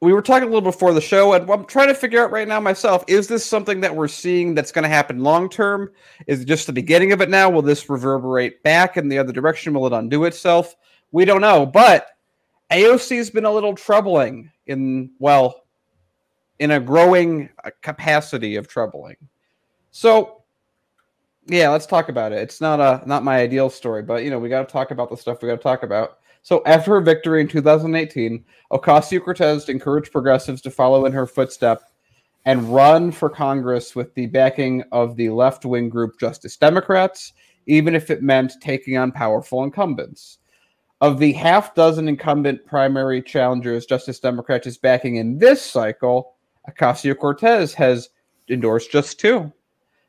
we were talking a little before the show, and I'm trying to figure out right now myself, is this something that we're seeing that's going to happen long-term? Is it just the beginning of it now? Will this reverberate back in the other direction? Will it undo itself? We don't know, but AOC has been a little troubling in, well, in a growing capacity of troubling. So, yeah, let's talk about it. It's not my ideal story, but, you know, we got to talk about the stuff we got to talk about. So after her victory in 2018, Ocasio-Cortez encouraged progressives to follow in her footsteps and run for Congress with the backing of the left-wing group Justice Democrats, even if it meant taking on powerful incumbents. Of the half-dozen incumbent primary challengers Justice Democrats is backing in this cycle, Ocasio-Cortez has endorsed just two,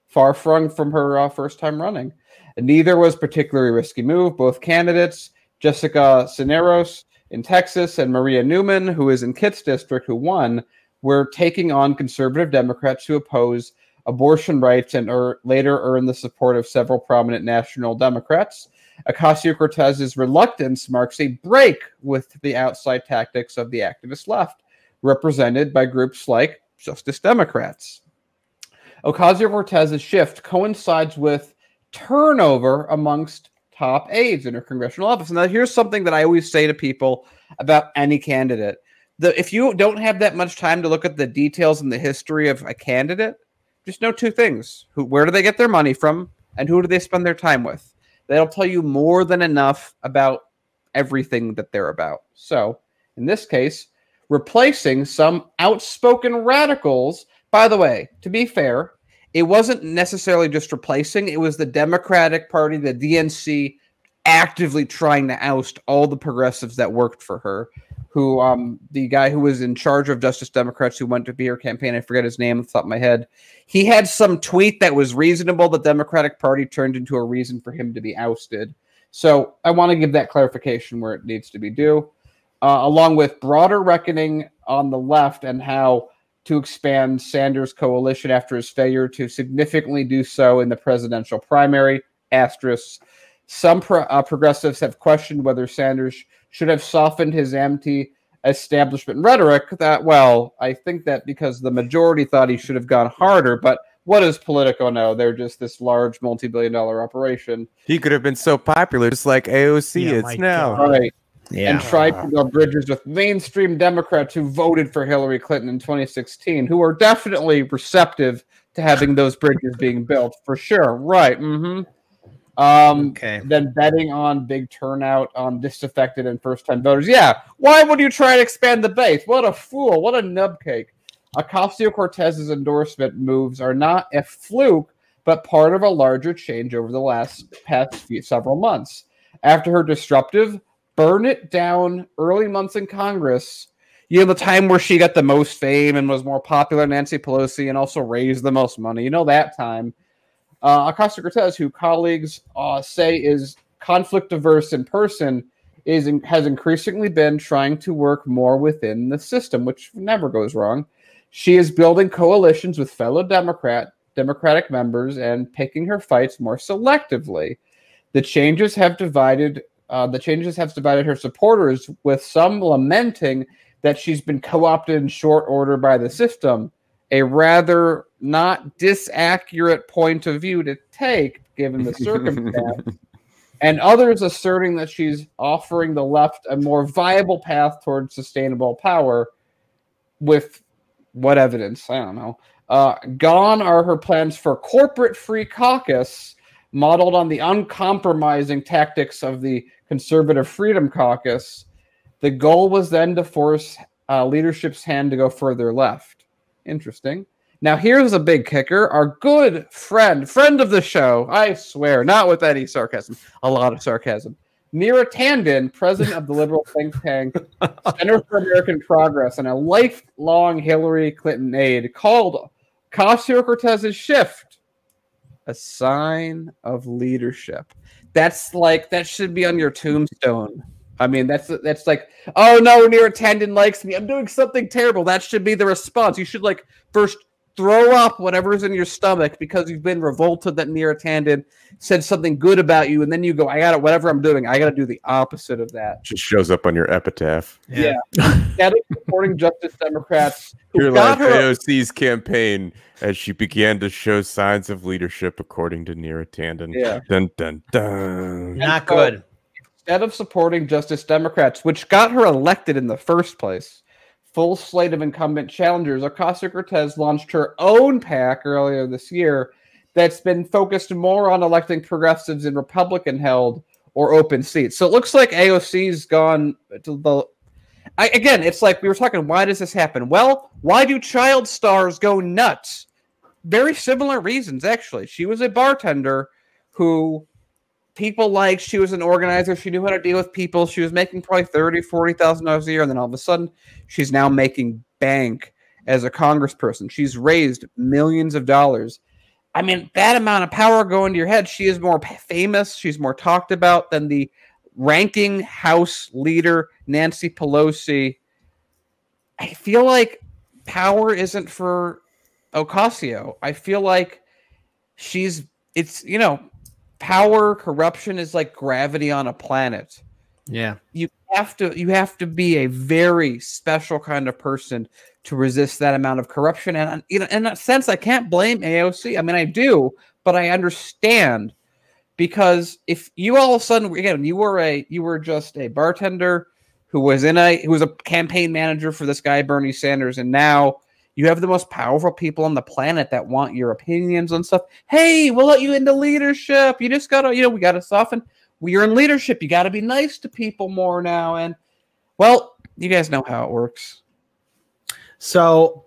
far from her first time running. And neither was particularly risky move. Both candidates, Jessica Cisneros in Texas and Maria Newman, who is in Kitt's district, who won, were taking on conservative Democrats who oppose abortion rights and later earned the support of several prominent national Democrats. Ocasio-Cortez's reluctance marks a break with the outside tactics of the activist left, represented by groups like Justice Democrats. Ocasio-Cortez's shift coincides with turnover amongst top aides in her congressional office. Now, here's something that I always say to people about any candidate. If you don't have that much time to look at the details and the history of a candidate, just know two things. Where do they get their money from, and who do they spend their time with? That'll tell you more than enough about everything that they're about. So, in this case, replacing some outspoken radicals, by the way, to be fair, it wasn't necessarily just replacing. It was the Democratic Party, the DNC, actively trying to oust all the progressives that worked for her, who the guy who was in charge of Justice Democrats who went to be her campaign, I forget his name off the top of my head, he had some tweet that was reasonable. The Democratic Party turned into a reason for him to be ousted. So I want to give that clarification where it needs to be due, along with broader reckoning on the left and how to expand Sanders' coalition after his failure to significantly do so in the presidential primary, asterisk. Some progressives have questioned whether Sanders should have softened his anti-establishment rhetoric that, well, I think that because the majority thought he should have gone harder, but what does Politico know? They're just this large multi-billion-dollar operation. He could have been so popular, just like AOC is now. All right. Yeah. And tried to build bridges with mainstream Democrats who voted for Hillary Clinton in 2016, who are definitely receptive to having those bridges being built, for sure. Right. Mm-hmm. Okay. Then betting on big turnout on disaffected and first-time voters. Yeah. Why would you try to expand the base? What a fool. What a nubcake. Ocasio-Cortez's endorsement moves are not a fluke, but part of a larger change over the past several months. After her disruptive burn it down early months in Congress, you know, the time where she got the most fame and was more popular, Nancy Pelosi, and also raised the most money. You know, that time. Ocasio-Cortez, who colleagues say is conflict-averse in person, has increasingly been trying to work more within the system, which never goes wrong. She is building coalitions with fellow Democratic members and picking her fights more selectively. The changes have divided her supporters, with some lamenting that she's been co-opted in short order by the system, a rather not disaccurate point of view to take, given the circumstance, and others asserting that she's offering the left a more viable path towards sustainable power with what evidence? I don't know. Gone are her plans for corporate free caucus, modeled on the uncompromising tactics of the Conservative Freedom Caucus. The goal was then to force leadership's hand to go further left. Interesting. Now, here's a big kicker. Our good friend of the show, I swear, not with any sarcasm, a lot of sarcasm, Neera Tanden, president of the liberal think tank Center for American Progress and a lifelong Hillary Clinton aide, called Ocasio-Cortez's shift a sign of leadership. That's like, that should be on your tombstone. I mean, that's like, oh no, Neera Tanden likes me, I'm doing something terrible. That should be the response. You should, like, first Throw up whatever's in your stomach because you've been revolted that Neera Tanden said something good about you, and then you go, I got it, whatever I'm doing, I got to do the opposite of that. Just shows up on your epitaph. Yeah. That is supporting Justice Democrats. You're like AOC's campaign as she began to show signs of leadership, according to Neera Tanden. Yeah. Dun, dun, dun. Not good. Instead of supporting Justice Democrats, which got her elected in the first place, full slate of incumbent challengers, Ocasio-Cortez launched her own PAC earlier this year that's been focused more on electing progressives in Republican-held or open seats. So it looks like AOC's gone to the... Again, it's like we were talking, why does this happen? Well, why do child stars go nuts? Very similar reasons, actually. She was a bartender who people liked. She was an organizer. She knew how to deal with people. She was making probably $30,000, $40,000 a year, and then all of a sudden, she's now making bank as a congressperson. She's raised millions of dollars. I mean, that amount of power going to your head. She is more famous. She's more talked about than the ranking House leader, Nancy Pelosi. I feel like power isn't for Ocasio. I feel like she's, it's, you know, power, corruption is like gravity on a planet. Yeah. You have to be a very special kind of person to resist that amount of corruption. And you know, in a sense, I can't blame AOC. I mean, I do, but I understand, because if you all of a sudden, again, you were just a bartender who was who was a campaign manager for this guy, Bernie Sanders, and now you have the most powerful people on the planet that want your opinions on stuff. Hey, we'll let you into leadership. You just got to, you know, we got to soften. You're in leadership. You got to be nice to people more now. And, well, you guys know how it works. So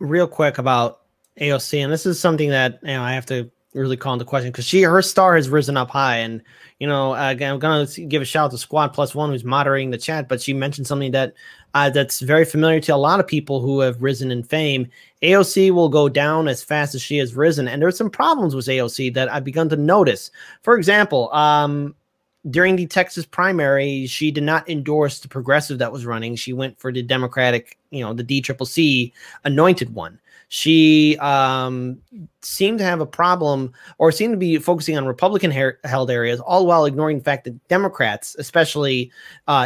real quick about AOC, and this is something that, you know, I have to really call into question, because her star has risen up high. And, you know, again, I'm going to give a shout out to Squad Plus One, who's moderating the chat, but she mentioned something that that's very familiar to a lot of people who have risen in fame. AOC will go down as fast as she has risen. And there's some problems with AOC that I've begun to notice. For example, during the Texas primary, she did not endorse the progressive that was running. She went for the Democratic, you know, the DCCC anointed one. She seemed to have a problem, or seemed to be focusing on Republican-held areas, all while ignoring the fact that Democrats, especially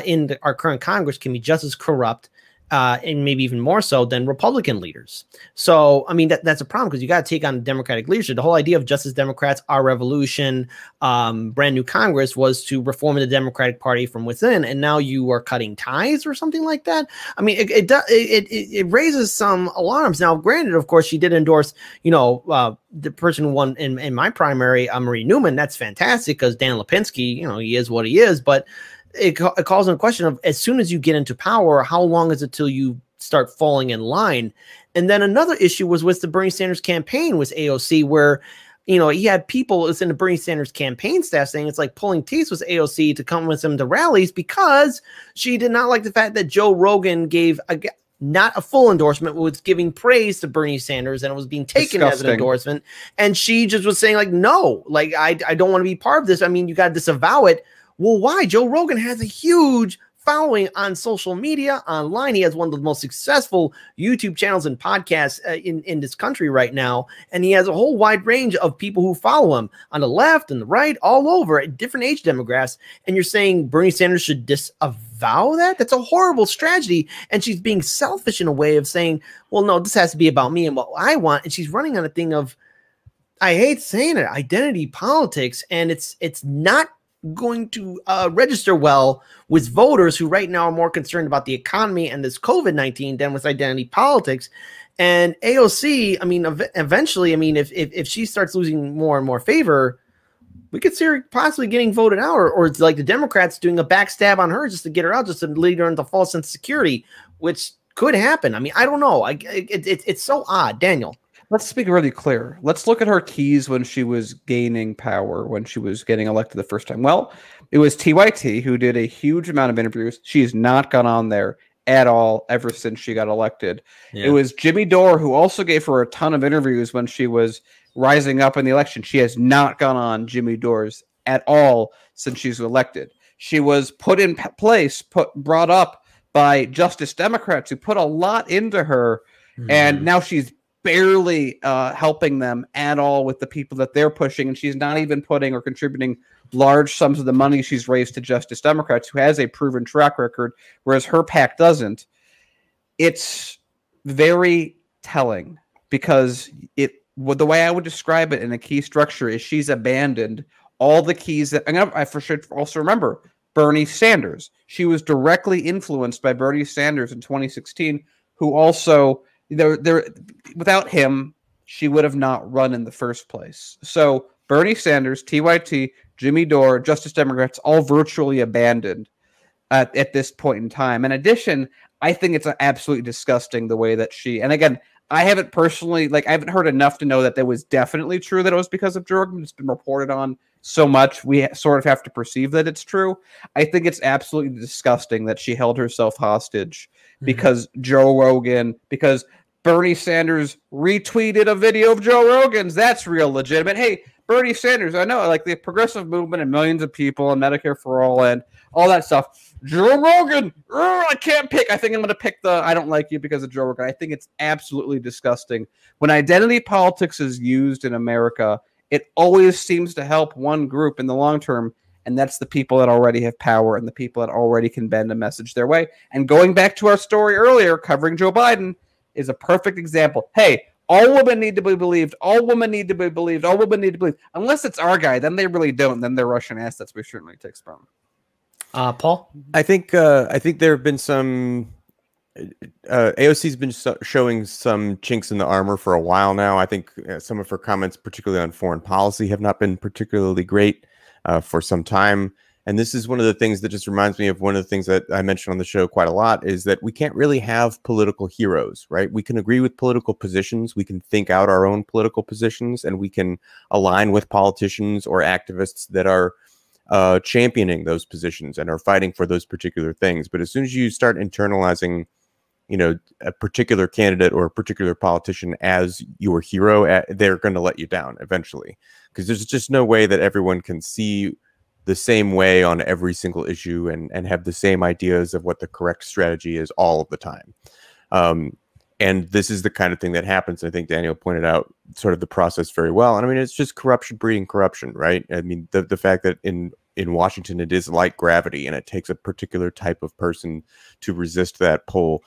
in our current Congress, can be just as corrupt and maybe even more so than Republican leaders. So, I mean, that's a problem, because you got to take on Democratic leadership. The whole idea of Justice Democrats, Our Revolution, brand new Congress was to reform the Democratic Party from within. And now you are cutting ties or something like that. I mean, it raises some alarms. Now, granted, of course, she did endorse, you know, the person who won in my primary, Maria Newman. That's fantastic, because Dan Lipinski, you know, he is what he is, but it calls in the question of, as soon as you get into power, how long is it till you start falling in line? And then another issue was with the Bernie Sanders campaign with AOC, where, you know, he had people in the Bernie Sanders campaign staff saying it's like pulling teeth with AOC to come with him to rallies, because she did not like the fact that Joe Rogan gave not a full endorsement, but was giving praise to Bernie Sanders, and it was being taken as an endorsement. And she just was saying, like, no, like, I don't want to be part of this. I mean, you got to disavow it. Well, why? Joe Rogan has a huge following on social media, online. He has one of the most successful YouTube channels and podcasts in this country right now. And he has a whole wide range of people who follow him on the left and the right, all over, at different age demographics. And you're saying Bernie Sanders should disavow that? That's a horrible strategy. And she's being selfish in a way of saying, well, no, this has to be about me and what I want. And she's running on a thing of, I hate saying it, identity politics. And it's not going to register well with voters who right now are more concerned about the economy and this COVID-19 than with identity politics. And AOC, I mean, eventually, I mean, if she starts losing more and more favor, we could see her possibly getting voted out, or it's like the Democrats doing a backstab on her just to get her out, just to lead her into false sense of security, which could happen. I mean, I don't know. It's so odd. Daniel. Let's speak really clear. Let's look at her keys when she was gaining power, when she was getting elected the first time. Well, it was TYT who did a huge amount of interviews. She's not gone on there at all ever since she got elected. Yeah. It was Jimmy Dore who also gave her a ton of interviews when she was rising up in the election. She has not gone on Jimmy Dore's at all since she's elected. She was put in place, brought up by Justice Democrats, who put a lot into her, and now she's barely helping them at all with the people that they're pushing. And she's not even putting or contributing large sums of the money she's raised to Justice Democrats, who has a proven track record, whereas her PAC doesn't. It's very telling, because the way I would describe it in a key structure is she's abandoned all the keys that, and I for sure also remember Bernie Sanders. She was directly influenced by Bernie Sanders in 2016, who also, without him, she would have not run in the first place. So Bernie Sanders, TYT, Jimmy Dore, Justice Democrats, all virtually abandoned at this point in time. In addition, I think it's absolutely disgusting the way that she, and again, I haven't personally, I haven't heard enough to know that that was definitely true, that it was because of Joe Rogan. It's been reported on so much, we sort of have to perceive that it's true. I think it's absolutely disgusting that she held herself hostage because Joe Rogan, because Bernie Sanders retweeted a video of Joe Rogan's. That's real legitimate. Hey, Bernie Sanders, I know, the progressive movement and millions of people and Medicare for All and all that stuff. Joe Rogan, I can't pick. I think I'm going to pick the I don't like you because of Joe Rogan. I think it's absolutely disgusting. When identity politics is used in America, it always seems to help one group in the long term, and that's the people that already have power and the people that already can bend a message their way. And going back to our story earlier, covering Joe Biden is a perfect example. Hey, all women need to be believed. All women need to be believed. All women need to believe. Unless it's our guy, then they really don't. Then they're Russian assets. We certainly take from. Paul, I think there have been some AOC's been showing some chinks in the armor for a while now. I think some of her comments, particularly on foreign policy, have not been particularly great for some time. And this is one of the things that just reminds me of one of the things that I mentioned on the show quite a lot, is that we can't really have political heroes, right? We can agree with political positions. We can think out our own political positions, and we can align with politicians or activists that are championing those positions and are fighting for those particular things. But as soon as you start internalizing, a particular candidate or a particular politician as your hero, they're going to let you down eventually, because there's just no way that everyone can see the same way on every single issue and have the same ideas of what the correct strategy is all of the time. And this is the kind of thing that happens. I think Daniel pointed out sort of the process very well. And I mean, it's just corruption breeding corruption, right? I mean, the fact that in Washington, it is like gravity, and it takes a particular type of person to resist that pull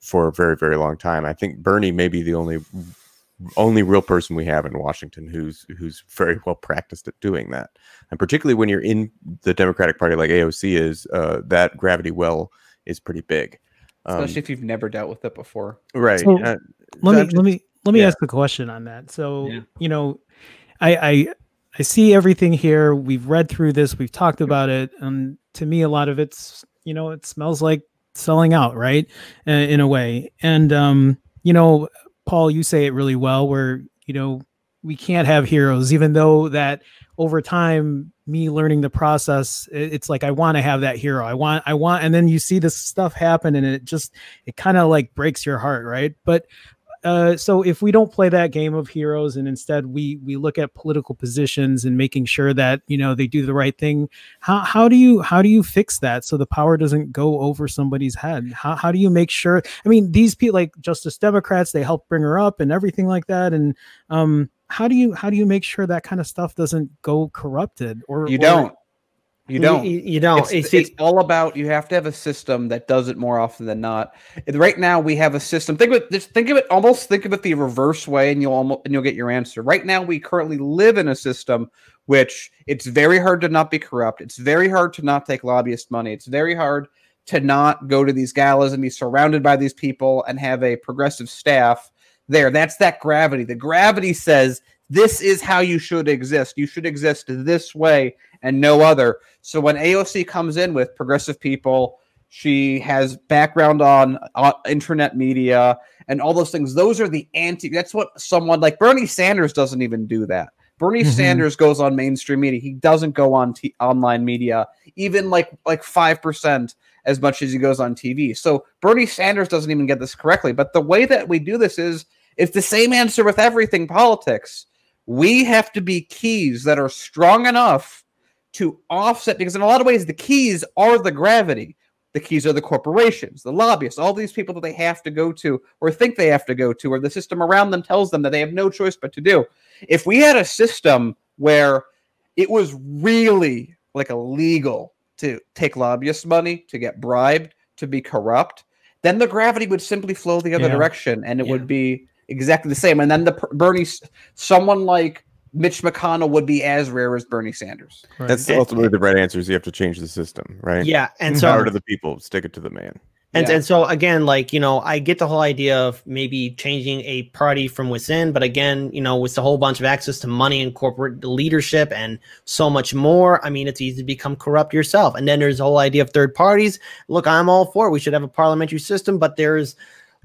for a very, very long time. I think Bernie may be the only real person we have in Washington who's very well practiced at doing that. And particularly when you're in the Democratic Party like AOC is, that gravity well is pretty big. Especially if you've never dealt with it before, right? So let me ask the question on that. So I see everything here. We've read through this. We've talked about it. To me, a lot of it's it smells like selling out, right? In a way. And Paul, you say it really well, where we can't have heroes, even though that over time, me learning the process, it's like I want to have that hero. I want, and then you see this stuff happen, and it kind of breaks your heart, right? But so if we don't play that game of heroes, and instead we look at political positions and making sure that they do the right thing, how do you fix that so the power doesn't go over somebody's head? How do you make sure? I mean, these people like Justice Democrats, they help bring her up and everything like that, and how do you make sure that kind of stuff doesn't go corrupted? Or you don't. It's all about, you have to have a system that does it more often than not. And right now we have a system. Think of it the reverse way, and you'll get your answer. Right now we currently live in a system which it's very hard to not be corrupt. It's very hard to not take lobbyist money. It's very hard to not go to these galas and be surrounded by these people and have a progressive staff. That's that gravity. The gravity says this is how you should exist. You should exist this way and no other. So when AOC comes in with progressive people, she has background on internet media and all those things. Those are the anti. That's what someone like Bernie Sanders doesn't even do that. Bernie Sanders goes on mainstream media. He doesn't go on online media, even like 5% as much as he goes on TV. So Bernie Sanders doesn't even get this correctly. But the way that we do this is, it's the same answer with everything politics. We have to be keys that are strong enough to offset, because in a lot of ways, the keys are the gravity. The keys are the corporations, the lobbyists, all these people that they have to go to or think they have to go to, or the system around them tells them that they have no choice but to do. If we had a system where it was really like illegal to take lobbyists' money, to get bribed, to be corrupt, then the gravity would simply flow the other direction, and it would be exactly the same. And then the someone like Mitch McConnell would be as rare as Bernie Sanders. Right. That's ultimately the right answer. Is you have to change the system, right? Yeah, and so power to the people, stick it to the man. And so again, like, you know, I get the whole idea of maybe changing a party from within, but again, you know, with a whole bunch of access to money and corporate leadership and so much more, I mean, it's easy to become corrupt yourself. And then there's the whole idea of third parties. Look, I'm all for it. We should have a parliamentary system, but there's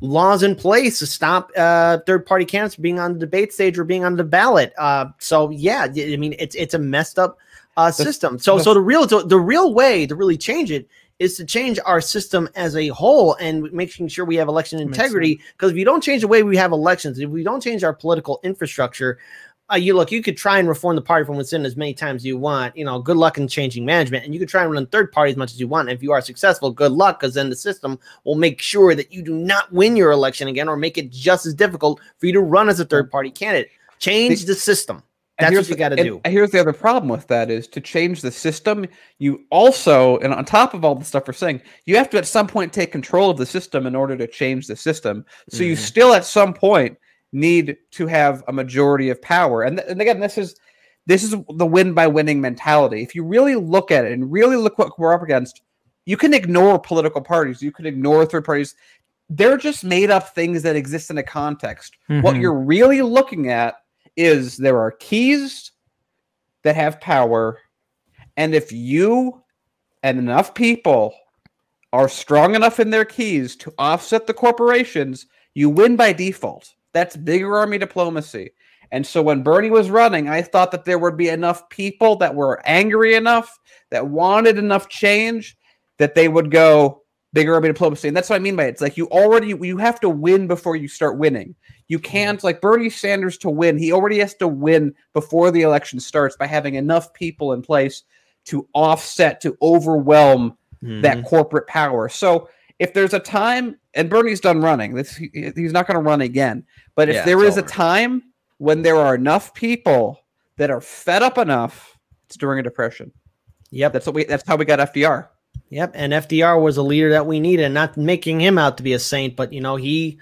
laws in place to stop third-party candidates being on the debate stage or being on the ballot. So yeah, I mean, it's a messed up system. So the real way to really change it is to change our system as a whole and making sure we have election integrity. Because if you don't change the way we have elections, if we don't change our political infrastructure, you could try and reform the party from within as many times as you want. You know, good luck in changing management. And you could try and run third party as much as you want. And if you are successful, good luck, because then the system will make sure that you do not win your election again or make it just as difficult for you to run as a third party candidate. Change the system. That's what you got to do. And here's the other problem with that is to change the system, you also, and on top of all the stuff we're saying, you have to at some point take control of the system in order to change the system. So you still at some point need to have a majority of power. And again, this is the win-by-winning mentality. If you really look at it and really look what we're up against, you can ignore political parties. You can ignore third parties. They're just made-up things that exist in a context. What you're really looking at is there are keys that have power, and if you and enough people are strong enough in their keys to offset the corporations, you win by default. That's bigger army diplomacy. And so when Bernie was running, I thought that there would be enough people that were angry enough, that wanted enough change, that they would go bigger army diplomacy. And that's what I mean by it. It's like you have to win before you start winning. You can't, like Bernie Sanders to win, he already has to win before the election starts by having enough people in place to offset, to overwhelm that corporate power. So if there's a time, and Bernie's done running, he's not going to run again. But if there is a time when there are enough people that are fed up enough, it's during a depression. Yep, that's how we got FDR. Yep, and FDR was a leader that we needed. Not making him out to be a saint, but you know he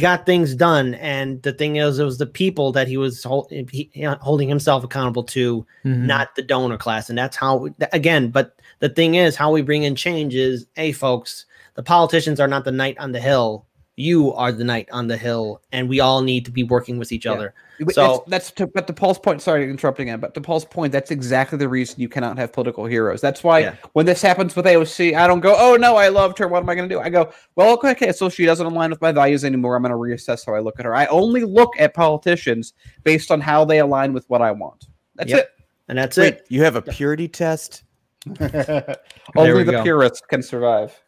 got things done. And the thing is, it was the people that he was holding himself accountable to, not the donor class. And that's how again. But the thing is, how we bring in change is, hey, folks. The politicians are not the knight on the hill. You are the knight on the hill, and we all need to be working with each other. So but to Paul's point, sorry to interrupt again, but to Paul's point, that's exactly the reason you cannot have political heroes. That's why when this happens with AOC, I don't go, oh, no, I loved her. What am I going to do? I go, well, okay, so she doesn't align with my values anymore. I'm going to reassess how I look at her. I only look at politicians based on how they align with what I want. That's it. And that's it. You have a purity test? Only the purists can survive.